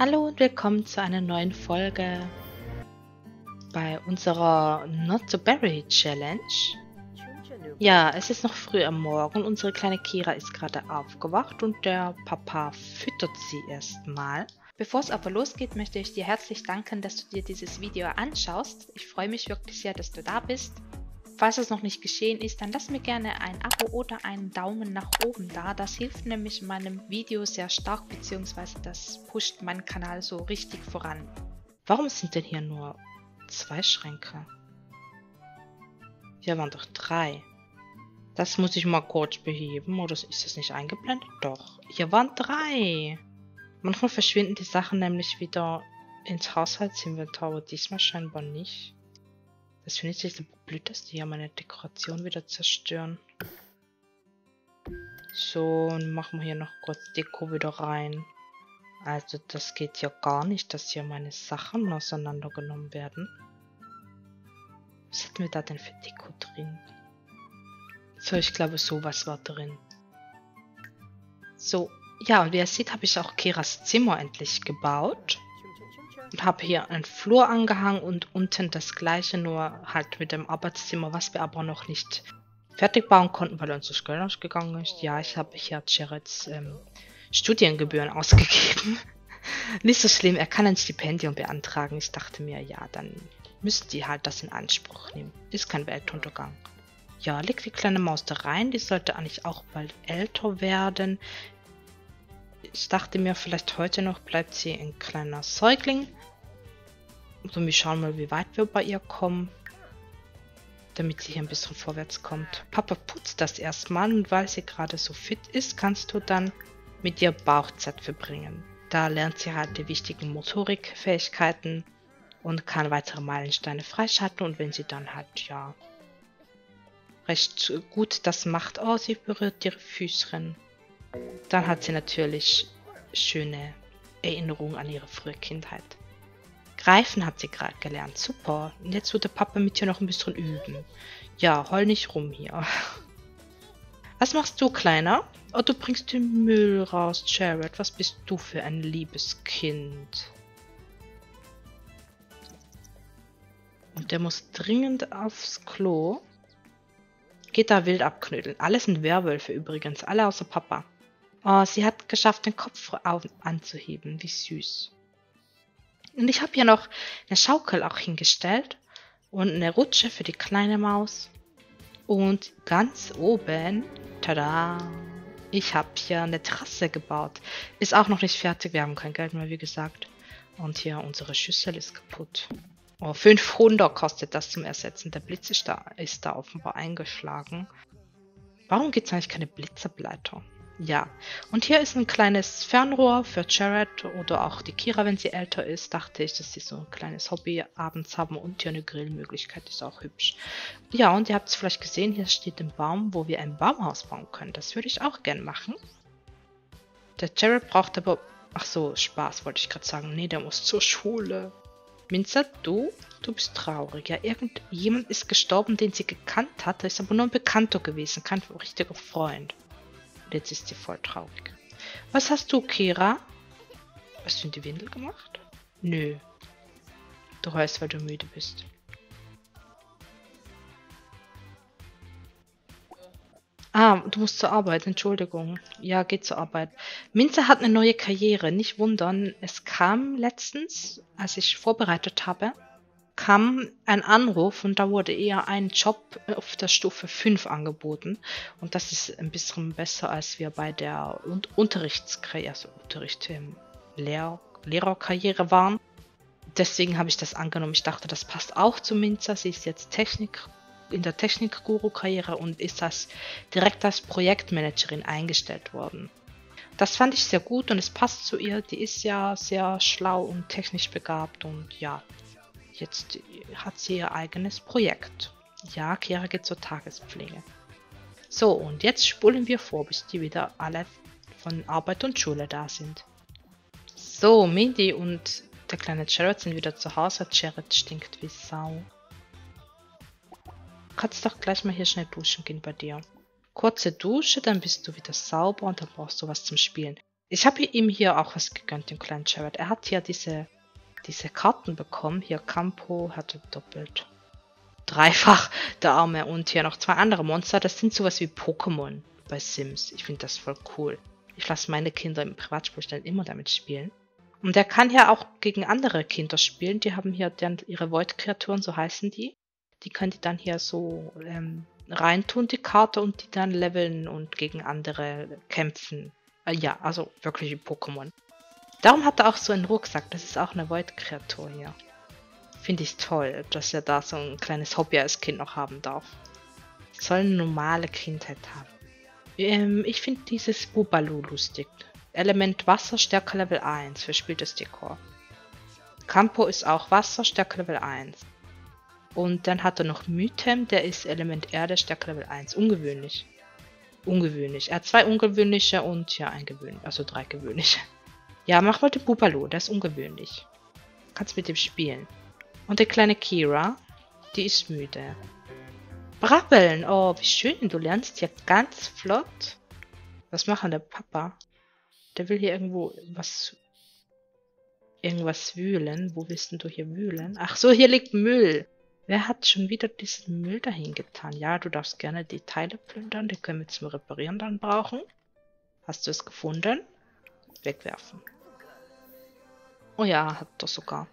Hallo und willkommen zu einer neuen Folge bei unserer Not-So-Berry Challenge. Ja, es ist noch früh am Morgen. Unsere kleine Kira ist gerade aufgewacht und der Papa füttert sie erstmal. Bevor es aber losgeht, möchte ich dir herzlich danken, dass du dir dieses Video anschaust. Ich freue mich wirklich sehr, dass du da bist. Falls es noch nicht geschehen ist, dann lass mir gerne ein Abo oder einen Daumen nach oben da. Das hilft nämlich meinem Video sehr stark, beziehungsweise das pusht meinen Kanal so richtig voran. Warum sind denn hier nur 2 Schränke? Hier waren doch 3. Das muss ich mal kurz beheben, oder ist das nicht eingeblendet? Doch, hier waren 3. Manchmal verschwinden die Sachen nämlich wieder ins Haushaltsinventar, aber diesmal scheinbar nicht. Das finde ich so blöd, dass die ja meine Dekoration wieder zerstören. So, und machen wir hier noch kurz Deko wieder rein. Also das geht ja gar nicht, dass hier meine Sachen auseinandergenommen werden. Was hatten wir da denn für Deko drin? So, ich glaube sowas war drin. So, ja, und wie ihr seht, habe ich auch Kiras Zimmer endlich gebaut. Und habe hier einen Flur angehangen und unten das gleiche, nur halt mit dem Arbeitszimmer, was wir aber noch nicht fertig bauen konnten, weil unser Geld ausgegangen ist. Ja, ich habe hier Jareds Studiengebühren ausgegeben. Nicht so schlimm, er kann ein Stipendium beantragen. Ich dachte mir, ja, dann müssen die halt das in Anspruch nehmen. Ist kein Weltuntergang. Ja, liegt die kleine Maus da rein. Die sollte eigentlich auch bald älter werden. Ich dachte mir, vielleicht heute noch bleibt sie ein kleiner Säugling. Und wir schauen mal, wie weit wir bei ihr kommen, damit sie hier ein bisschen vorwärts kommt. Papa putzt das erstmal und weil sie gerade so fit ist, kannst du dann mit ihr Bauchzeit verbringen. Da lernt sie halt die wichtigen Motorikfähigkeiten und kann weitere Meilensteine freischalten. Und wenn sie dann halt, ja, recht gut das macht, oh, sie berührt ihre Füßchen. Dann hat sie natürlich schöne Erinnerungen an ihre frühe Kindheit. Greifen hat sie gerade gelernt, super. Und jetzt wird der Papa mit ihr noch ein bisschen üben. Ja, heul nicht rum hier. Was machst du, Kleiner? Oh, du bringst den Müll raus, Jared. Was bist du für ein liebes Kind? Und der muss dringend aufs Klo. Geht da wild abknödeln. Alle sind Werwölfe übrigens, alle außer Papa. Oh, sie hat geschafft, den Kopf anzuheben. Wie süß. Und ich habe hier noch eine Schaukel auch hingestellt. Und eine Rutsche für die kleine Maus. Und ganz oben, tada, ich habe hier eine Terrasse gebaut. Ist auch noch nicht fertig, wir haben kein Geld mehr, wie gesagt. Und hier, unsere Schüssel ist kaputt. Oh, 500 kostet das zum Ersetzen. Der Blitz ist da offenbar eingeschlagen. Warum gibt es eigentlich keine Blitzerbleiter? Ja, und hier ist ein kleines Fernrohr für Jared oder auch die Kira, wenn sie älter ist. Dachte ich, dass sie so ein kleines Hobby abends haben und hier eine Grillmöglichkeit ist auch hübsch. Ja, und ihr habt es vielleicht gesehen, hier steht ein Baum, wo wir ein Baumhaus bauen können. Das würde ich auch gern machen. Der Jared braucht aber... Ach so, Spaß wollte ich gerade sagen. Nee, der muss zur Schule. Minze, du bist traurig. Ja, irgendjemand ist gestorben, den sie gekannt hatte. Ist aber nur ein Bekannter gewesen, kein richtiger Freund. Und jetzt ist sie voll traurig. Was hast du, Kira? Hast du in die Windel gemacht? Nö. Du heulst, weil du müde bist. Ah, du musst zur Arbeit, Entschuldigung. Ja, geht zur Arbeit. Minze hat eine neue Karriere, nicht wundern. Es kam letztens, als ich vorbereitet habe, kam ein Anruf und da wurde eher ein Job auf der Stufe 5 angeboten. Und das ist ein bisschen besser, als wir bei der Unterrichtskarriere, also Lehrerkarriere waren. Deswegen habe ich das angenommen. Ich dachte, das passt auch zu Minze. Sie ist jetzt in der Technik-Guru-Karriere und ist das direkt als Projektmanagerin eingestellt worden. Das fand ich sehr gut und es passt zu ihr. Die ist ja sehr schlau und technisch begabt und ja, jetzt hat sie ihr eigenes Projekt. Ja, Kira geht zur Tagespflege. So, und jetzt spulen wir vor, bis die wieder alle von Arbeit und Schule da sind. So, Mehdi und der kleine Jared sind wieder zu Hause. Jared stinkt wie Sau. Kannst doch gleich mal hier schnell duschen gehen bei dir. Kurze Dusche, dann bist du wieder sauber und dann brauchst du was zum Spielen. Ich habe ihm hier auch was gegönnt, dem kleinen Jared. Er hat hier diese Karten bekommen. Hier Kampo hatte doppelt. Dreifach der Arme und hier noch zwei andere Monster. Das sind sowas wie Pokémon bei Sims. Ich finde das voll cool. Ich lasse meine Kinder im Privatspielstand immer damit spielen. Und er kann ja auch gegen andere Kinder spielen. Die haben hier dann ihre Void-Kreaturen, so heißen die. Die können die dann hier so reintun, die Karte, und die dann leveln und gegen andere kämpfen. Ja, also wirklich Pokémon. Darum hat er auch so einen Rucksack. Das ist auch eine Void-Kreatur hier. Finde ich toll, dass er da so ein kleines Hobby als Kind noch haben darf. Soll eine normale Kindheit haben. Ich finde dieses Bubalu lustig. Element Wasser, Stärke Level 1. Wer spielt das Dekor? Kampo ist auch Wasser, Stärke Level 1. Und dann hat er noch Mythem, der ist Element Erde, Stärke Level 1. Ungewöhnlich. Ungewöhnlich. Er hat zwei ungewöhnliche und ja, ein gewöhnlich. Also drei gewöhnliche. Ja, mach mal den Bubalu, der ist ungewöhnlich. Kannst mit dem spielen. Und die kleine Kira, die ist müde. Brabbeln! Oh, wie schön, du lernst hier ganz flott. Was macht denn der Papa? Der will hier irgendwo was... irgendwas wühlen. Wo willst denn du hier wühlen? Ach so, hier liegt Müll. Wer hat schon wieder diesen Müll dahin getan? Ja, du darfst gerne die Teile plündern. Die können wir zum Reparieren dann brauchen. Hast du es gefunden? Wegwerfen. Oh ja, hat das sogar.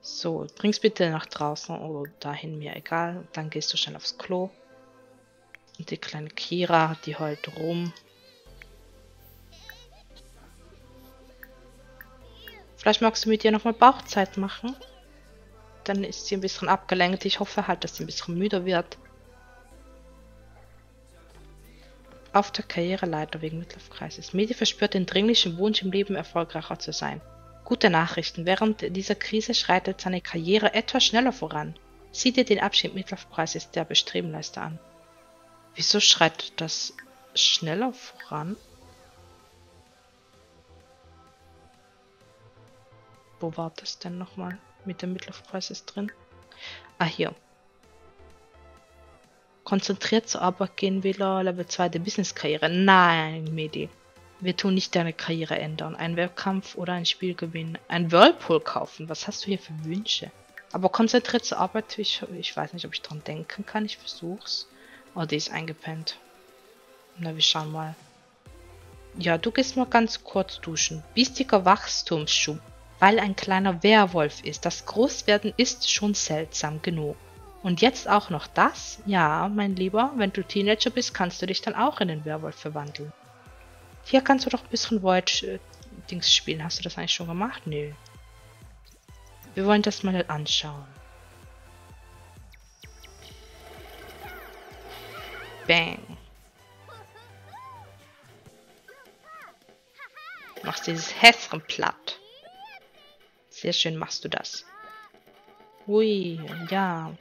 So, bring's bitte nach draußen oder dahin, mir egal. Dann gehst du schnell aufs Klo. Und die kleine Kira, die heult rum. Vielleicht magst du mit ihr nochmal Bauchzeit machen. Dann ist sie ein bisschen abgelenkt. Ich hoffe halt, dass sie ein bisschen müder wird. Auf der Karriereleiter wegen Mitlaufkreises. Mehdi verspürt den dringlichen Wunsch, im Leben erfolgreicher zu sein. Gute Nachrichten. Während dieser Krise schreitet seine Karriere etwas schneller voran. Sieh dir den Abschied Mitlaufkreises der Bestrebenleiste an. Wieso schreitet das schneller voran? Wo war das denn nochmal mit dem Mitlaufkreises drin? Ah, hier. Konzentriert zur Arbeit gehen, Wähler, Level 2 der Business-Karriere. Nein, Mehdi. Wir tun nicht deine Karriere ändern. Ein Wettkampf oder ein Spiel gewinnen. Ein Whirlpool kaufen. Was hast du hier für Wünsche? Aber konzentriert zur Arbeit. Ich weiß nicht, ob ich dran denken kann. Ich versuch's. Oh, die ist eingepennt. Na, wir schauen mal. Ja, du gehst mal ganz kurz duschen. Bistiger Wachstumsschub. Weil ein kleiner Werwolf ist. Das Großwerden ist schon seltsam genug. Und jetzt auch noch das? Ja, mein Lieber, wenn du Teenager bist, kannst du dich dann auch in den Werwolf verwandeln. Hier kannst du doch ein bisschen Void-Dings spielen. Hast du das eigentlich schon gemacht? Nö. Wir wollen das mal anschauen. Bang. Du machst dieses Häschen platt. Sehr schön machst du das. Ui, ja.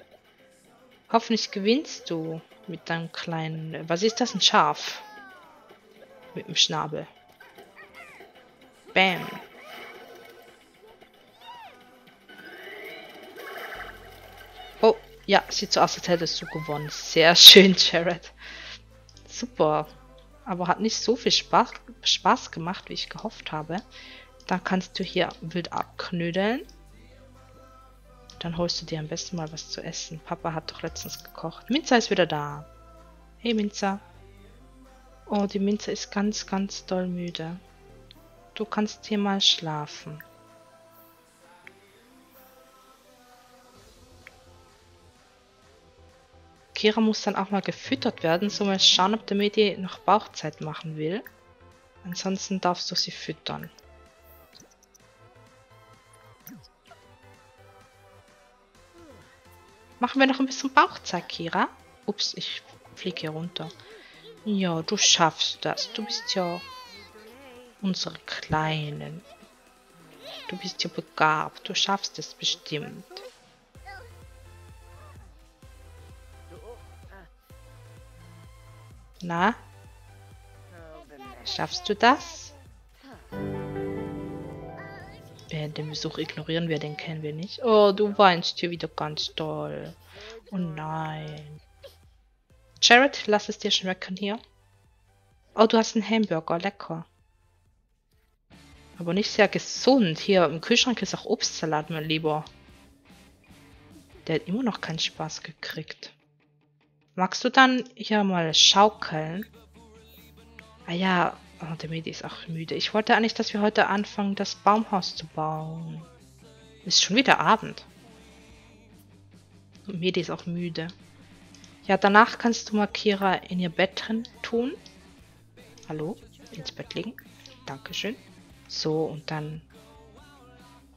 Hoffentlich gewinnst du mit deinem kleinen... Was ist das? Ein Schaf. Mit dem Schnabel. Bam. Oh, ja, sieht so aus, als hättest du gewonnen. Sehr schön, Jared. Super. Aber hat nicht so viel Spaß gemacht, wie ich gehofft habe. Dann kannst du hier wild abknödeln. Dann holst du dir am besten mal was zu essen. Papa hat doch letztens gekocht. Minze ist wieder da. Hey, Minze. Oh, die Minze ist ganz, ganz doll müde. Du kannst hier mal schlafen. Kira muss dann auch mal gefüttert werden. So, mal schauen, ob der Mehdi noch Bauchzeit machen will. Ansonsten darfst du sie füttern. Machen wir noch ein bisschen Bauchzeit, Kira. Ups, ich fliege hier runter. Ja, du schaffst das. Du bist ja unsere Kleinen. Du bist ja begabt. Du schaffst es bestimmt. Na? Schaffst du das? Den Besuch ignorieren wir, den kennen wir nicht. Oh, du weinst hier wieder ganz doll. Oh nein. Jared, lass es dir schmecken hier. Oh, du hast einen Hamburger, lecker. Aber nicht sehr gesund. Hier im Kühlschrank ist auch Obstsalat, mein Lieber. Der hat immer noch keinen Spaß gekriegt. Magst du dann hier mal schaukeln? Ah ja, oh, der Mehdi ist auch müde. Ich wollte eigentlich, dass wir heute anfangen, das Baumhaus zu bauen. Ist schon wieder Abend. Und Mehdi ist auch müde. Ja, danach kannst du mal Kira in ihr Bett drin tun. Hallo? Ins Bett legen. Dankeschön. So, und dann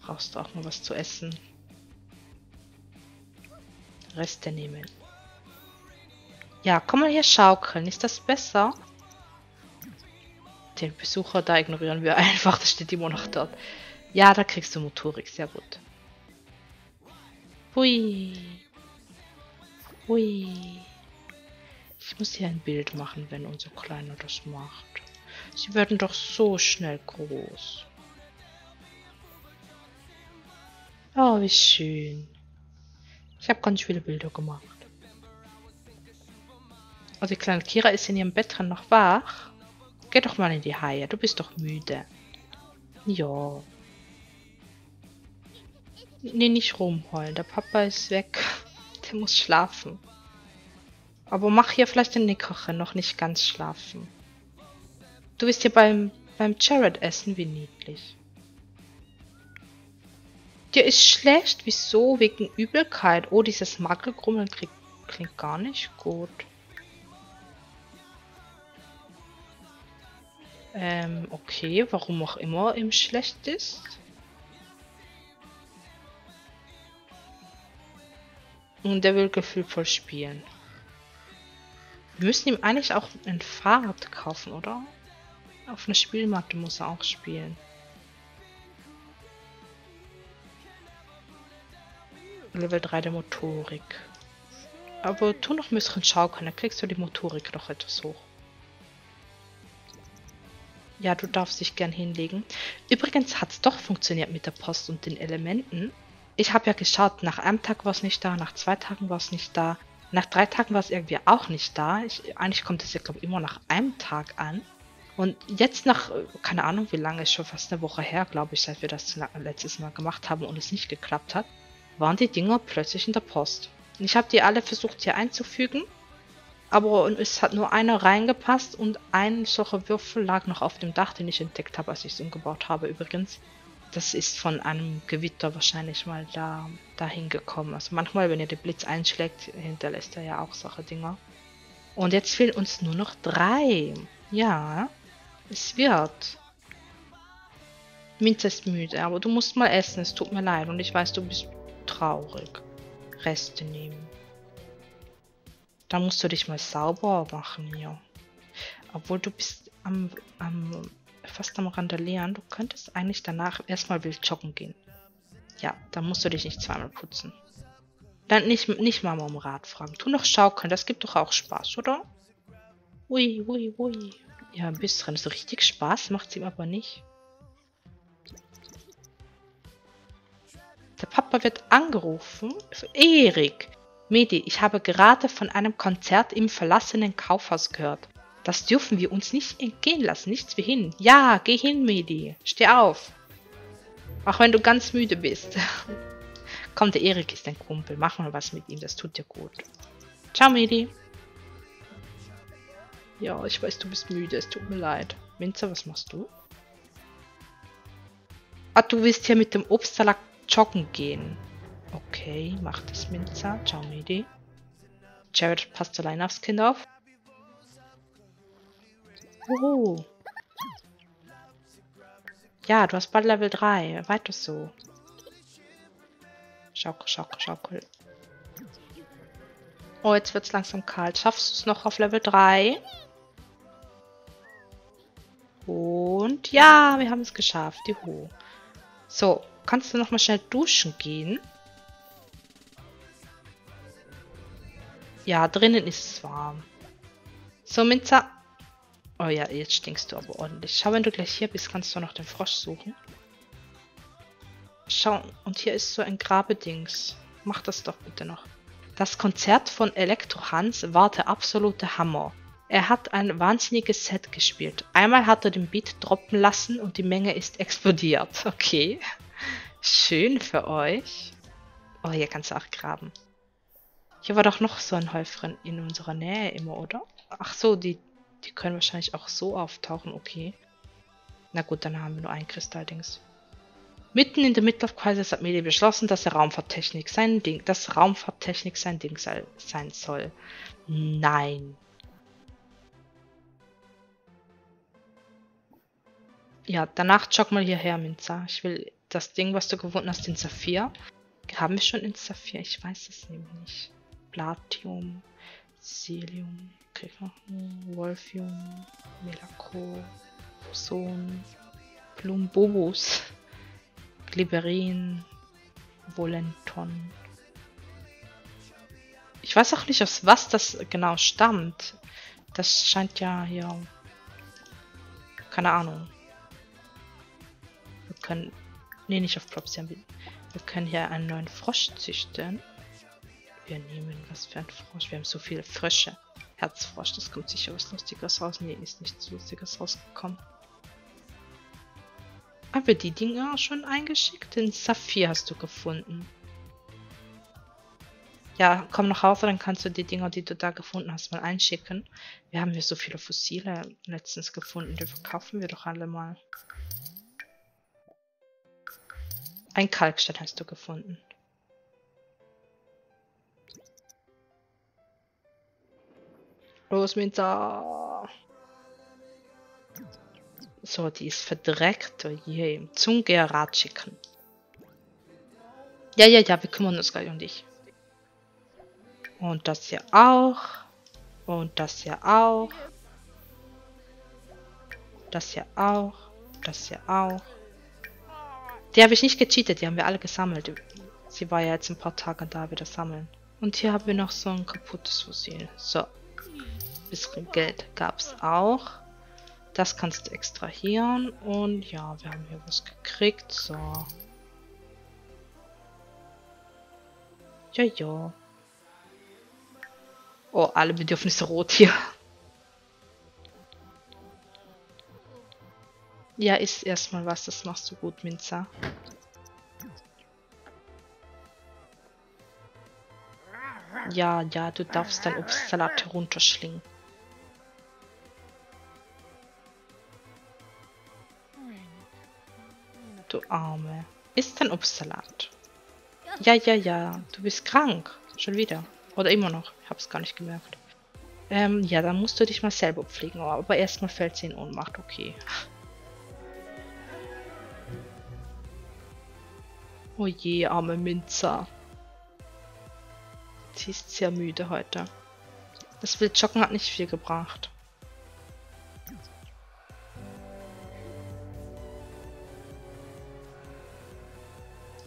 brauchst du auch mal was zu essen. Reste nehmen. Ja, komm mal hier schaukeln. Ist das besser? Den Besucher, da ignorieren wir einfach. Das steht immer noch dort. Ja, da kriegst du Motorik. Sehr gut. Hui. Hui. Ich muss hier ein Bild machen, wenn unser Kleiner das macht. Sie werden doch so schnell groß. Oh, wie schön. Ich habe ganz viele Bilder gemacht. Oh, die kleine Kira ist in ihrem Bett drin noch wach. Geh doch mal in die Haie, du bist doch müde. Ja. Nee, nicht rumheulen, der Papa ist weg. Der muss schlafen. Aber mach hier vielleicht den Nickerchen, noch nicht ganz schlafen. Du bist hier beim Jared essen, wie niedlich. Dir ist schlecht, wieso? Wegen Übelkeit. Oh, dieses Makelgrummeln klingt gar nicht gut. Okay, warum auch immer ihm schlecht ist. Und der will gefühlvoll spielen. Wir müssen ihm eigentlich auch ein Fahrrad kaufen, oder? Auf einer Spielmatte muss er auch spielen. Level 3 der Motorik. Aber tu noch ein bisschen schaukeln, dann kriegst du die Motorik noch etwas hoch. Ja, du darfst dich gern hinlegen. Übrigens hat es doch funktioniert mit der Post und den Elementen. Ich habe ja geschaut, nach einem Tag war es nicht da, nach 2 Tagen war es nicht da. Nach 3 Tagen war es irgendwie auch nicht da. Eigentlich kommt es ja, glaube ich, immer nach einem Tag an. Und jetzt nach, keine Ahnung wie lange, ist schon fast eine Woche her, glaube ich, seit wir das letztes Mal gemacht haben und es nicht geklappt hat, waren die Dinger plötzlich in der Post. Und ich habe die alle versucht hier einzufügen, aber es hat nur einer reingepasst und ein solcher Würfel lag noch auf dem Dach, den ich entdeckt habe, als ich es umgebaut habe übrigens. Das ist von einem Gewitter wahrscheinlich mal da hingekommen. Also manchmal, wenn ihr den Blitz einschlägt, hinterlässt er ja auch solche Dinger. Und jetzt fehlen uns nur noch 3. Ja, es wird. Minze ist müde, aber du musst mal essen, es tut mir leid. Und ich weiß, du bist traurig. Reste nehmen. Da musst du dich mal sauber machen, ja. Obwohl, du bist fast am Randalieren. Du könntest eigentlich danach erstmal wild joggen gehen. Ja, da musst du dich nicht zweimal putzen. Dann nicht Mama um Rat fragen. Tu noch schaukeln, das gibt doch auch Spaß, oder? Ui, ui, ui. Ja, ein bisschen. So richtig Spaß macht es ihm aber nicht. Der Papa wird angerufen. Erik! Mehdi, ich habe gerade von einem Konzert im verlassenen Kaufhaus gehört. Das dürfen wir uns nicht entgehen lassen. Nichts wie hin. Ja, geh hin, Mehdi. Steh auf. Auch wenn du ganz müde bist. Komm, der Erik ist ein Kumpel. Mach mal was mit ihm. Das tut dir gut. Ciao, Mehdi. Ja, ich weiß, du bist müde. Es tut mir leid. Minze, was machst du? Ah, du willst hier mit dem Obstsalat joggen gehen. Okay, mach das, Minze. Ciao, Mehdi. Jared passt allein aufs Kind auf. Oh. Ja, du hast bald Level 3. Weiter so. Schaukel, schaukel, schaukel. Oh, jetzt wird's langsam kalt. Schaffst du es noch auf Level 3? Und ja, wir haben es geschafft. Juhu. So, kannst du nochmal schnell duschen gehen? Ja, drinnen ist es warm. So, Minze. Oh ja, jetzt stinkst du aber ordentlich. Schau, wenn du gleich hier bist, kannst du noch den Frosch suchen. Schau, und hier ist so ein Grabedings. Mach das doch bitte noch. Das Konzert von Elektro-Hans war der absolute Hammer. Er hat ein wahnsinniges Set gespielt. Einmal hat er den Beat droppen lassen und die Menge ist explodiert. Okay. Schön für euch. Oh, hier kannst du auch graben. Hier war doch noch so ein Häufchen in unserer Nähe immer, oder? Ach so, die können wahrscheinlich auch so auftauchen, okay. Na gut, dann haben wir nur ein Kristalldings. Mitten in der Mitlaufkreis hat Mehdi beschlossen, dass er Raumfahrttechnik sein Ding sein soll. Nein. Ja, danach jogg mal hierher, Minze. Ich will das Ding, was du gefunden hast, den Saphir. Haben wir schon den Saphir? Ich weiß es nämlich nicht. Platium, Silium, Wolfium, Melacor, Son, Plumbobus, Glibberin, Volenton. Ich weiß auch nicht, aus was das genau stammt. Das scheint ja hier... Keine Ahnung. Wir können... Nee, nicht auf Props. Wir können hier einen neuen Frosch züchten. Wir nehmen... Was für ein Frosch? Wir haben so viele Frösche. Herzfrosch, das kommt sicher was Lustiges raus. Nee, ist nichts Lustiges rausgekommen. Haben wir die Dinger schon eingeschickt? Den Saphir hast du gefunden. Ja, komm nach Hause, dann kannst du die Dinger, die du da gefunden hast, mal einschicken. Wir haben hier so viele Fossile letztens gefunden. Die verkaufen wir doch alle mal. Ein Kalkstein hast du gefunden. Los, Minze! So, die ist verdreckt. Oh je, zum Gerard schicken. Ja, wir kümmern uns gleich um dich. Und das hier auch. Und das hier auch. Das hier auch. Das hier auch. Die habe ich nicht gecheatet, die haben wir alle gesammelt. Sie war ja jetzt ein paar Tage da, wieder sammeln. Und hier haben wir noch so ein kaputtes Fossil. So. Bisschen Geld gab es auch. Das kannst du extrahieren und ja, wir haben hier was gekriegt, so. Jojo. Oh, alle Bedürfnisse rot hier. Ja, isst erstmal was, das machst du gut, Minze. Ja, du darfst deinen Obstsalat herunterschlingen. Du Arme. Ist ein Obstsalat. Ja. Du bist krank. Schon wieder. Oder immer noch. Ich hab's gar nicht gemerkt. Ja, dann musst du dich mal selber pflegen. Aber erstmal fällt sie in Ohnmacht. Okay. Oh je, arme Minze. Sie ist sehr müde heute. Das Wildjoggen hat nicht viel gebracht.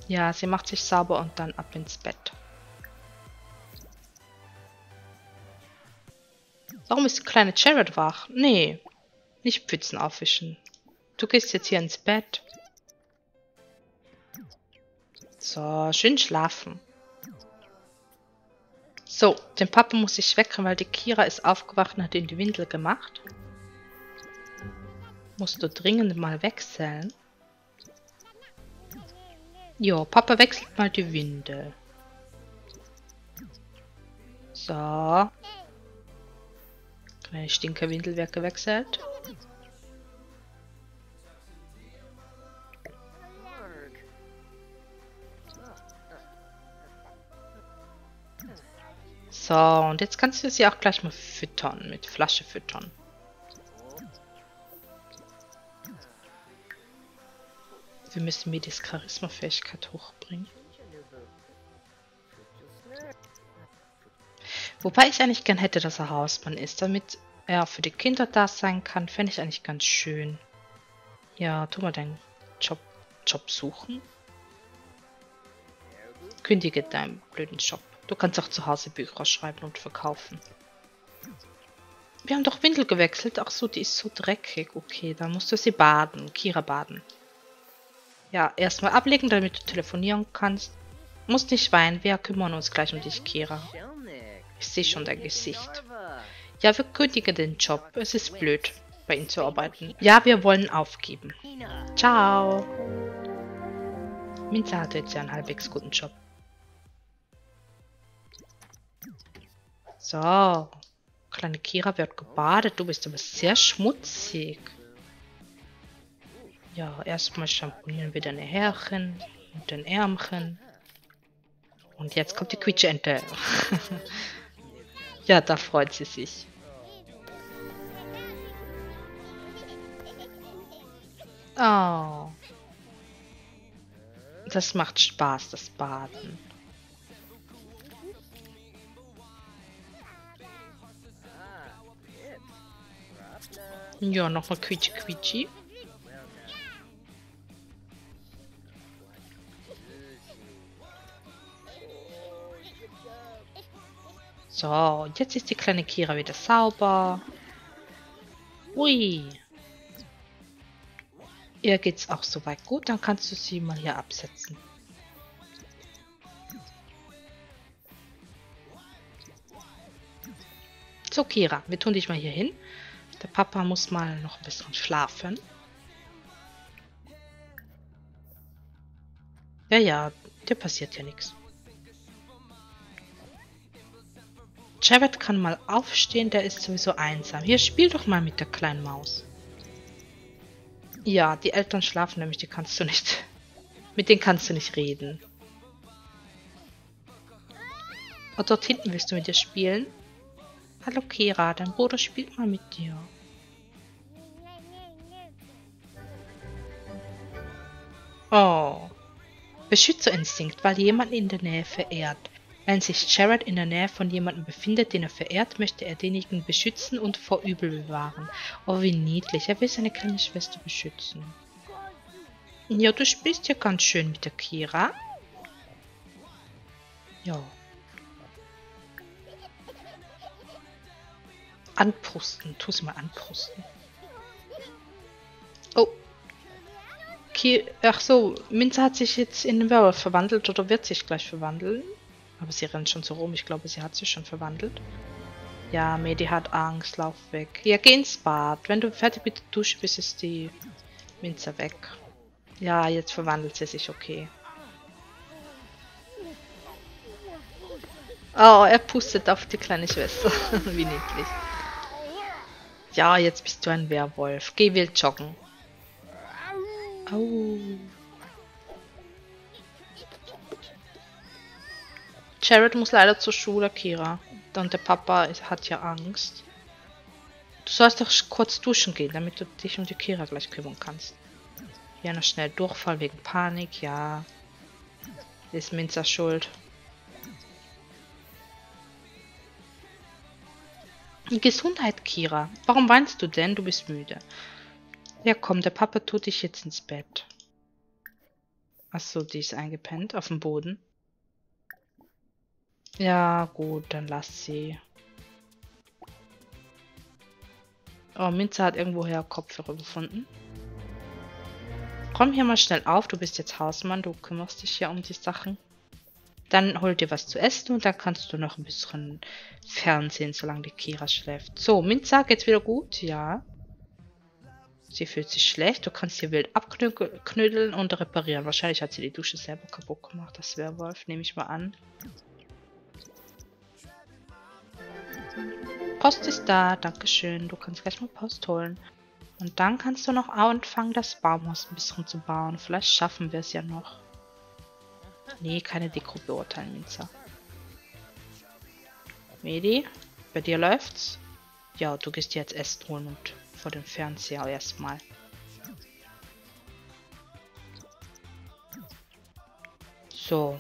Ja, sie macht sich sauber und dann ab ins Bett. Warum ist die kleine Jared wach? Nee, nicht Pfützen aufwischen. Du gehst jetzt hier ins Bett. So, schön schlafen. So, den Papa muss ich wecken, weil die Kira ist aufgewacht und hat ihn die Windel gemacht. Musst du dringend mal wechseln. Jo, Papa wechselt mal die Windel. So. Kleine Stinkerwindel wird gewechselt. So, und jetzt kannst du sie auch gleich mal füttern, mit Flasche füttern. Wir müssen Medis Charisma-Fähigkeit hochbringen. Wobei ich eigentlich gern hätte, dass er Hausmann ist. Damit er für die Kinder da sein kann, fände ich eigentlich ganz schön. Ja, tu mal deinen Job suchen. Kündige deinen blöden Job. Du kannst auch zu Hause Bücher schreiben und verkaufen. Wir haben doch Windel gewechselt. Ach so, die ist so dreckig. Okay, dann musst du sie baden. Kira baden. Ja, erstmal ablegen, damit du telefonieren kannst. Musst nicht weinen, wir kümmern uns gleich um dich, Kira. Ich sehe schon dein Gesicht. Ja, wir kündigen den Job. Es ist blöd, bei ihm zu arbeiten. Ja, wir wollen aufgeben. Ciao. Minze hatte jetzt ja einen halbwegs guten Job. So. Kleine Kira wird gebadet. Du bist aber sehr schmutzig. Ja, erstmal schamponieren wir deine Härchen und den Ärmchen. Und jetzt kommt die Quietscheente. Ja, da freut sie sich. Oh. Das macht Spaß, das Baden. Ja, nochmal Quietschi-Quietschi. So, jetzt ist die kleine Kira wieder sauber. Ui. Ihr geht's auch soweit gut, dann kannst du sie mal hier absetzen. So, Kira, wir tun dich mal hier hin. Der Papa muss mal noch ein bisschen schlafen. Ja, dir passiert ja nichts. Jared kann mal aufstehen, der ist sowieso einsam. Hier, spiel doch mal mit der kleinen Maus. Ja, die Eltern schlafen nämlich, die kannst du nicht... Mit denen kannst du nicht reden. Und dort hinten willst du mit dir spielen? Hallo Kira, dein Bruder spielt mal mit dir. Oh. Beschützerinstinkt, weil jemand in der Nähe verehrt. Wenn sich Jared in der Nähe von jemandem befindet, den er verehrt, möchte er denjenigen beschützen und vor Übel bewahren. Oh, wie niedlich. Er will seine kleine Schwester beschützen. Ja, du spielst ja ganz schön mit der Kira. Ja. Anpusten. Tu sie mal anpusten. Oh. Ach so, Minze hat sich jetzt in den Werwolf verwandelt oder wird sich gleich verwandeln. Aber sie rennt schon so rum. Ich glaube, sie hat sich schon verwandelt. Ja, Mehdi hat Angst. Lauf weg. Ja, geh ins Bad. Wenn du fertig mit der Dusche bist, ist die Minze weg. Ja, jetzt verwandelt sie sich. Okay. Oh, er pustet auf die kleine Schwester. Wie niedlich. Ja, jetzt bist du ein Werwolf. Geh wild joggen. Oh. Jared muss leider zur Schule, Kira. Und der Papa hat ja Angst. Du sollst doch kurz duschen gehen, damit du dich um die Kira gleich kümmern kannst. Ja, noch schnell Durchfall wegen Panik, ja. Ist Minze schuld. Gesundheit, Kira. Warum weinst du denn? Du bist müde. Ja, komm, der Papa tut dich jetzt ins Bett. Achso, die ist eingepennt auf dem Boden. Ja, gut, dann lass sie. Oh, Minze hat irgendwoher Kopfhörer gefunden. Komm hier mal schnell auf, du bist jetzt Hausmann, du kümmerst dich ja um die Sachen. Dann hol dir was zu essen und dann kannst du noch ein bisschen fernsehen, solange die Kira schläft. So, Minze, geht's wieder gut? Ja. Sie fühlt sich schlecht, du kannst hier wild abknödeln und reparieren. Wahrscheinlich hat sie die Dusche selber kaputt gemacht, das Werwolf, nehme ich mal an. Post ist da, dankeschön. Du kannst gleich mal Post holen. Und dann kannst du noch anfangen, das Baumhaus ein bisschen zu bauen. Vielleicht schaffen wir es ja noch. Nee, keine Deko beurteilen, Minze. Mehdi, bei dir läuft's? Ja, du gehst jetzt Essen holen und vor dem Fernseher erstmal. So.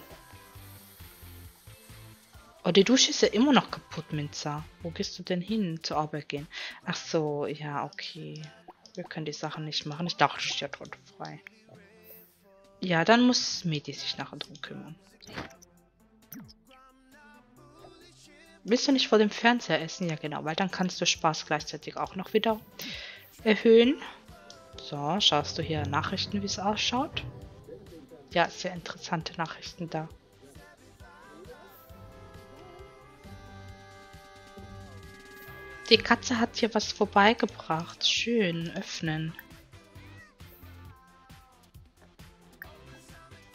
Oh, die Dusche ist ja immer noch kaputt, Minze. Wo gehst du denn hin? Zur Arbeit gehen. Ach so, ja, okay. Wir können die Sachen nicht machen. Ich dachte, ich ja dort frei. Ja, dann muss Mehdi sich nachher drum kümmern. Willst du nicht vor dem Fernseher essen? Ja, genau, weil dann kannst du Spaß gleichzeitig auch noch wieder erhöhen. So, schaust du hier Nachrichten, wie es ausschaut? Ja, sehr interessante Nachrichten da. Die Katze hat hier was vorbeigebracht. Schön, öffnen.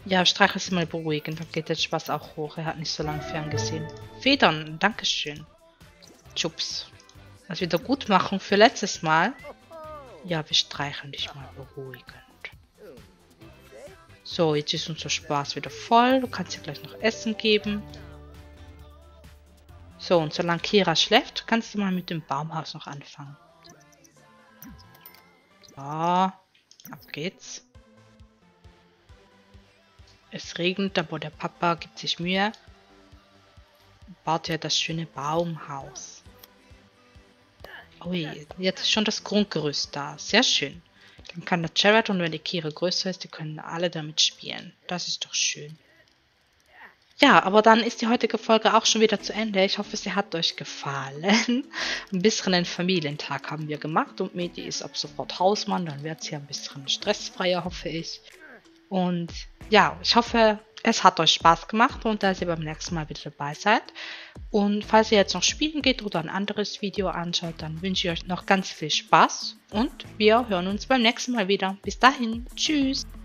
Ja, streichel sie mal beruhigend, dann geht der Spaß auch hoch. Er hat nicht so lange ferngesehen. Federn, dankeschön. Chups. Das Wiedergutmachung für letztes Mal. Ja, wir streicheln dich mal beruhigend. So, jetzt ist unser Spaß wieder voll. Du kannst dir gleich noch Essen geben. So, und solange Kira schläft, kannst du mal mit dem Baumhaus noch anfangen. Ja, ab geht's. Es regnet, aber der Papa gibt sich Mühe und baut ja das schöne Baumhaus. Ui, jetzt ist schon das Grundgerüst da. Sehr schön. Dann kann der Jared und wenn die Kira größer ist, die können alle damit spielen. Das ist doch schön. Ja, aber dann ist die heutige Folge auch schon wieder zu Ende. Ich hoffe, sie hat euch gefallen. Ein bisschen einen Familientag haben wir gemacht und Mehdi ist ab sofort Hausmann. Dann wird es hier ein bisschen stressfreier, hoffe ich. Und ja, ich hoffe, es hat euch Spaß gemacht und dass ihr beim nächsten Mal wieder dabei seid. Und falls ihr jetzt noch spielen geht oder ein anderes Video anschaut, dann wünsche ich euch noch ganz viel Spaß und wir hören uns beim nächsten Mal wieder. Bis dahin, tschüss!